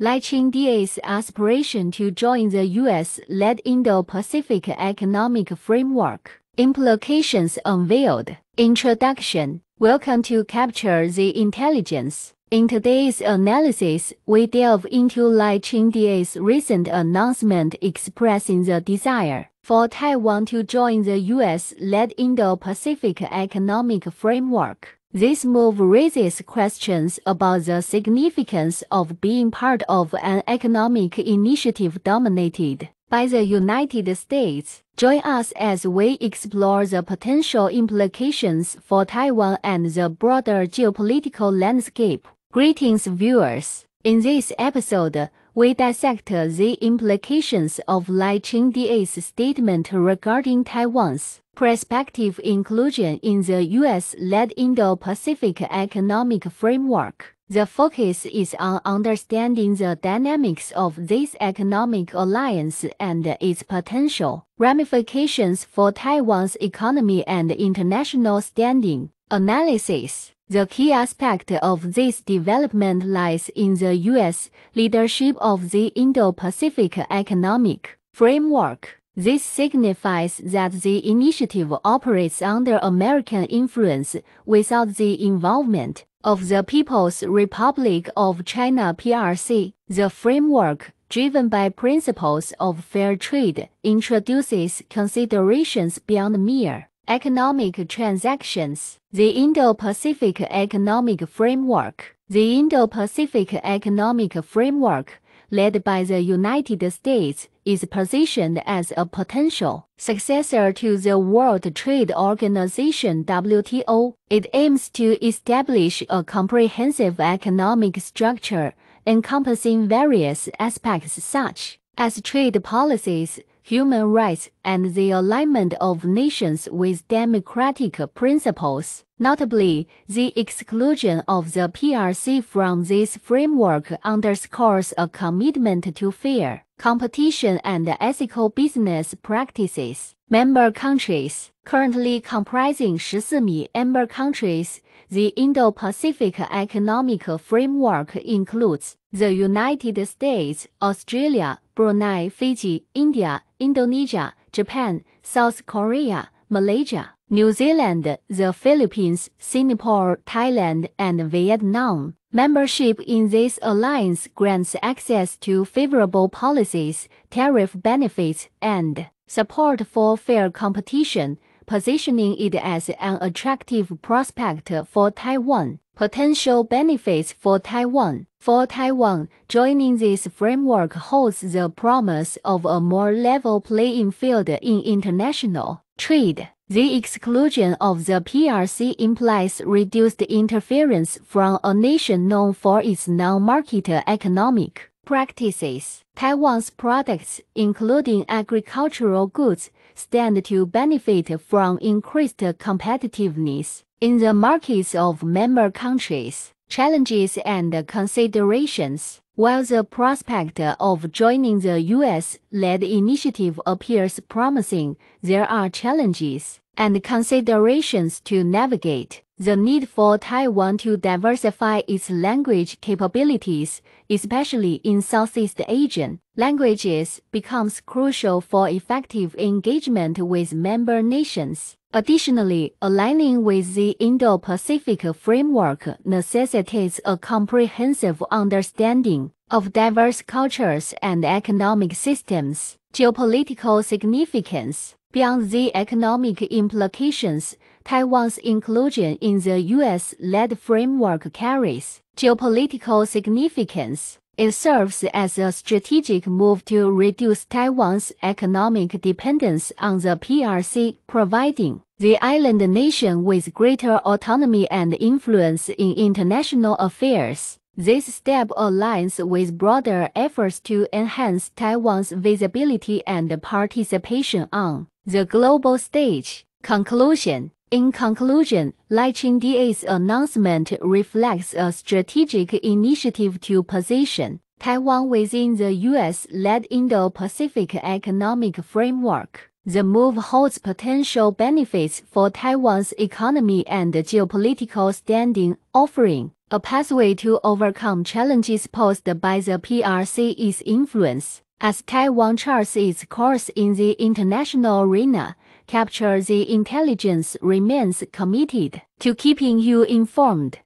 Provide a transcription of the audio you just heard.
Lai Ching-de's aspiration to join the U.S.-led Indo-Pacific Economic Framework. Implications unveiled. Introduction. Welcome to Capture the Intelligence. In today's analysis, we delve into Lai Ching-de's recent announcement expressing the desire for Taiwan to join the U.S.-led Indo-Pacific Economic Framework. This move raises questions about the significance of being part of an economic initiative dominated by the United States. Join us as we explore the potential implications for Taiwan and the broader geopolitical landscape. Greetings, viewers. In this episode, we dissect the implications of Lai Ching-de's statement regarding Taiwan's prospective inclusion in the U.S.-led Indo-Pacific Economic Framework. The focus is on understanding the dynamics of this economic alliance and its potential ramifications for Taiwan's economy and international standing. Analysis. The key aspect of this development lies in the U.S. leadership of the Indo-Pacific Economic Framework. This signifies that the initiative operates under American influence without the involvement of the People's Republic of China (PRC). The framework, driven by principles of fair trade, introduces considerations beyond mere economic transactions. The Indo-Pacific Economic Framework. The Indo-Pacific Economic Framework, led by the United States, is positioned as a potential successor to the World Trade Organization (WTO). It aims to establish a comprehensive economic structure encompassing various aspects such as trade policies, human rights, and the alignment of nations with democratic principles. Notably, the exclusion of the PRC from this framework underscores a commitment to fair competition and ethical business practices. Member countries. Currently comprising 14 member countries, the Indo-Pacific Economic Framework includes the United States, Australia, Brunei, Fiji, India, Indonesia, Japan, South Korea, Malaysia, New Zealand, the Philippines, Singapore, Thailand, and Vietnam. Membership in this alliance grants access to favorable policies, tariff benefits, and support for fair competition, positioning it as an attractive prospect for Taiwan. Potential benefits for Taiwan. For Taiwan, joining this framework holds the promise of a more level playing field in international trade. The exclusion of the PRC implies reduced interference from a nation known for its non-market economic practices. Taiwan's products, including agricultural goods, stand to benefit from increased competitiveness in the markets of member countries. Challenges and considerations. While the prospect of joining the U.S.-led initiative appears promising, there are challenges and considerations to navigate. The need for Taiwan to diversify its language capabilities, especially in Southeast Asian languages, becomes crucial for effective engagement with member nations. Additionally, aligning with the Indo-Pacific framework necessitates a comprehensive understanding of diverse cultures and economic systems. Geopolitical significance. Beyond the economic implications, Taiwan's inclusion in the U.S.-led framework carries geopolitical significance. It serves as a strategic move to reduce Taiwan's economic dependence on the PRC, providing the island nation with greater autonomy and influence in international affairs. This step aligns with broader efforts to enhance Taiwan's visibility and participation on the global stage. Conclusion. In conclusion, Lai Ching-de's announcement reflects a strategic initiative to position Taiwan within the U.S.-led Indo-Pacific Economic Framework. The move holds potential benefits for Taiwan's economy and geopolitical standing, offering A pathway to overcome challenges posed by the PRC's influence, as Taiwan charts its course in the international arena, Capture the Intelligence remains committed to keeping you informed.